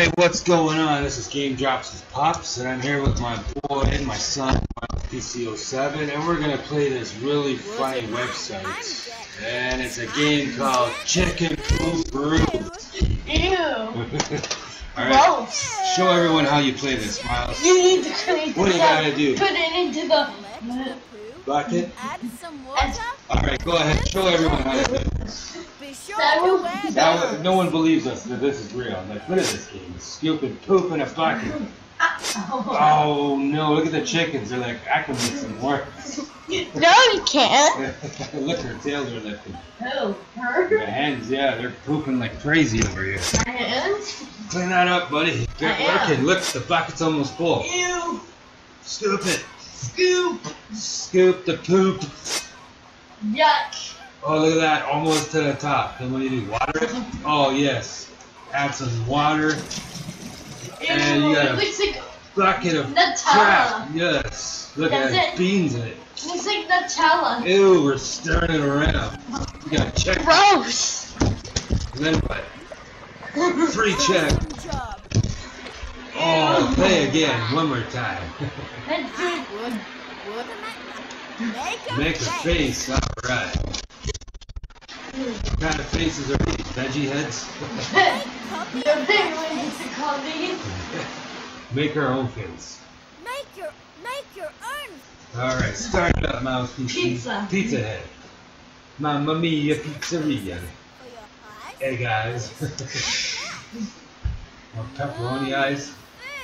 Hey, what's going on? This is Game Drops with Pops, and I'm here with my boy and my son, MylesPC07, and we're going to play this really funny website. And it's a game called Chicken Poo Brew. Ew. Alright, show everyone how you play this, Miles. You need to clean it. What do you gotta do? Put it into the bucket. Add some water. Alright, go ahead. Show everyone how to play this. Now, no one believes us that this is real. I'm like, what is this game? Stupid poop in a bucket. Oh no, look at the chickens. They're like, I can make some more. No, you can't. Look, her tails are lifting. Oh, her? The hens, yeah, they're pooping like crazy over here. My hens? Clean that up, buddy. Get working. Look, the bucket's almost full. Ew. Scoop it. Scoop. Scoop the poop. Yuck. Oh, look at that, almost to the top. Then what do you do, water it? Oh, yes. Add some water. Ew, and you got a bucket of crap. Yes. Look at that, beans in it. It looks like Nutella. Ew, we're stirring it around. You got to check. Gross! And then what? Free check. Oh, play again, one more time. That's it. Make a face, alright. What kind of faces are these? Veggie heads? They're big ones to call these. Make our own face. Make your own. Alright, start it up, Mouse Pizza. Pizza head. Mamma mia pizzeria. Hey guys. More pepperoni eyes.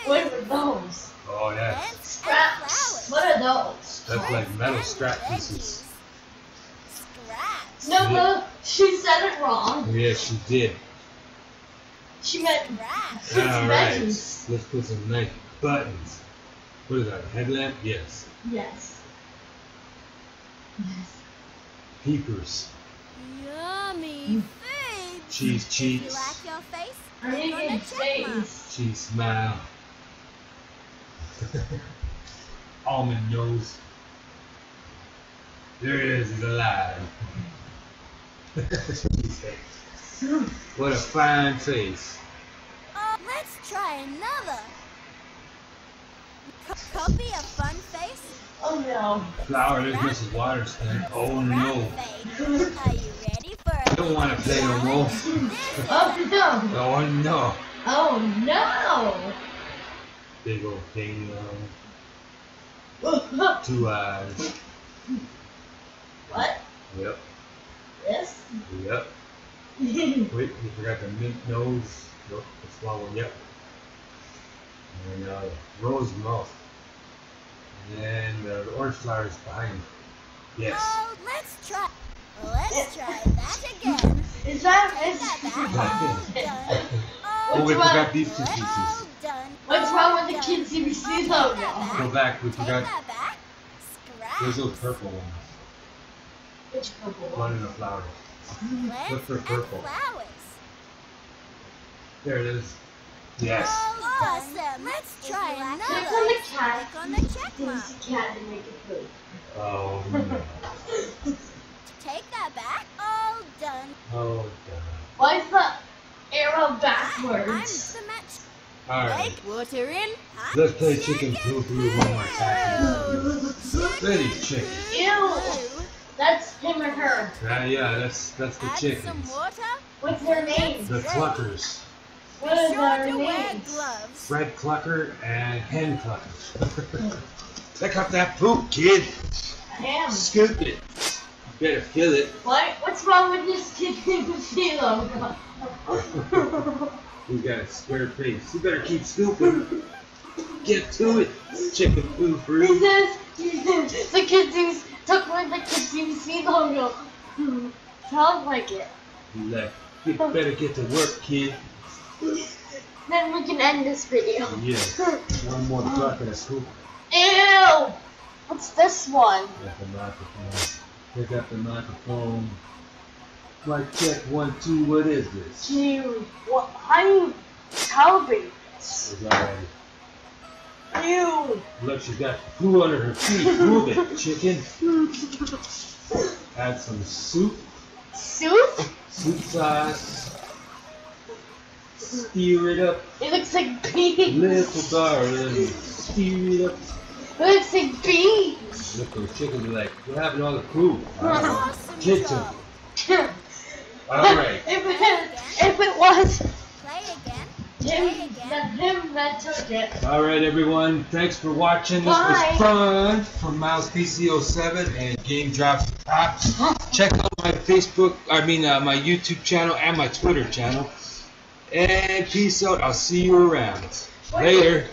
What are those? Oh yeah. Scraps. What are those? That's like metal scrap pieces. No, no, she said it wrong. Yeah, she did. She meant rats. Alright, let's put some nice buttons. What is that, a headlamp? Yes. Yes. Yes. Peepers. Yummy food. Cheese cheeks. You like your face? I face. Cheese smile. Almond nose. There it is, he's alive. What a fine face. Let's try another. Copy a fun face? Oh no. Flower, there's Mrs. Waters thing. Oh no. Are you ready for it? I don't want to play no more. Oh no. Oh no. Oh no. Big old thing though. 2 eyes. What? Yep. Yes? Yep. Wait, we forgot the mint nose. Nope, the swallow, yep. And rose mouth. And the orange flowers behind. Yes. Oh, let's try that again. Is that it? Oh, we forgot these 2 pieces. Well done. What's wrong with the kids' CBC logo? Go back, we forgot. There's those purple ones. Which purple? One in the flowers. Look for purple. There it is. Yes. Awesome. Let's try another. Click on the cat. Click on the cat and make it poop. Oh no. Take that back. All done. All done. Why is the arrow backwards? Alright. Water in. Let's play Chicken Poo Brew one more time. Pretty chicken. Ew. That's him or her. Yeah, that's the chickens. What's their name? The cluckers. What are their names? Fred Clucker and Hen Clucker. Pick up that poop, kid. I am. Scoop it. You better feel it. What? What's wrong with this kid in the field? You got a square face. You better keep scooping. Get to it, Chicken Poo Brew. He says the kid who's took one like the CBC logo. Sounds like it. Like, you better get to work, kid. Then we can end this video. Yeah. One more bucket of poop. Ew! What's this one? Got the microphone. Pick up the microphone. Like check 1, 2. What is this? Ew! What? How do you calibrate this? It's alright. Ew. Look, she's got poo under her feet. Move it, chicken. Add some soup. Soup? Soup sauce. Steer it up. It looks like beans. Little darling, steer it up. It looks like beans. Look, those chickens are like, what happened to all the crew? Kitchen. Alright. If it was. Play again. Jim, that took it. Alright, everyone. Thanks for watching. Bye. This was fun from MylesPC07 and Game Drops with Pops. Check out my my YouTube channel and my Twitter channel. And peace out. I'll see you around. Later.